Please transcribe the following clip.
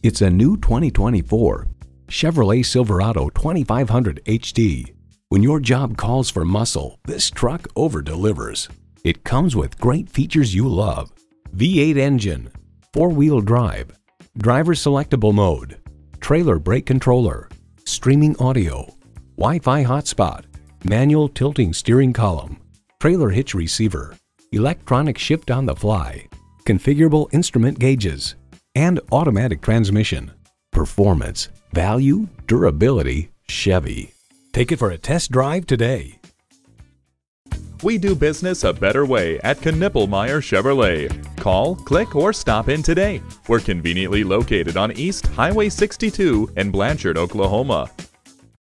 It's a new 2024 Chevrolet Silverado 2500 HD. When your job calls for muscle, this truck over-delivers. It comes with great features you love: V8 engine, four-wheel drive, driver selectable mode, trailer brake controller, streaming audio, Wi-Fi hotspot, manual tilting steering column, trailer hitch receiver, electronic shift on the fly, configurable instrument gauges, and automatic transmission. Performance, value, durability, Chevy. Take it for a test drive today. We do business a better way at Knippelmier Chevrolet. Call, click, or stop in today. We're conveniently located on East Highway 62 in Blanchard, Oklahoma.